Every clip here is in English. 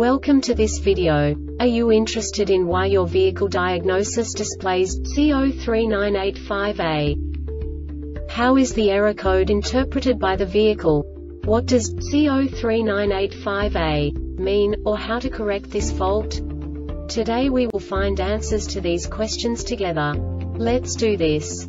Welcome to this video. Are you interested in why your vehicle diagnosis displays C0398-5A? How is the error code interpreted by the vehicle? What does C0398-5A mean, or how to correct this fault? Today we will find answers to these questions together. Let's do this.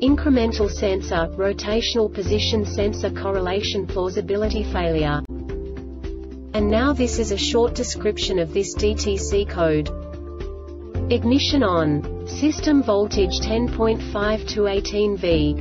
incremental sensor, rotational position sensor, correlation plausibility failure. And now this is a short description of this DTC code. Ignition on. System voltage 10.5 to 18V.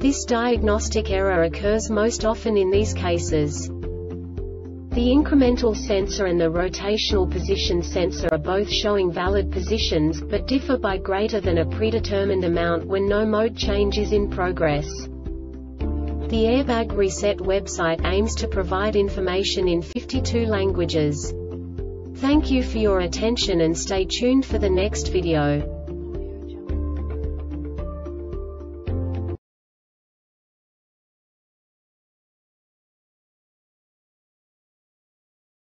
This diagnostic error occurs most often in these cases. The incremental sensor and the rotational position sensor are both showing valid positions, but differ by greater than a predetermined amount when no mode change is in progress. The Airbag Reset website aims to provide information in 52 languages. Thank you for your attention and stay tuned for the next video.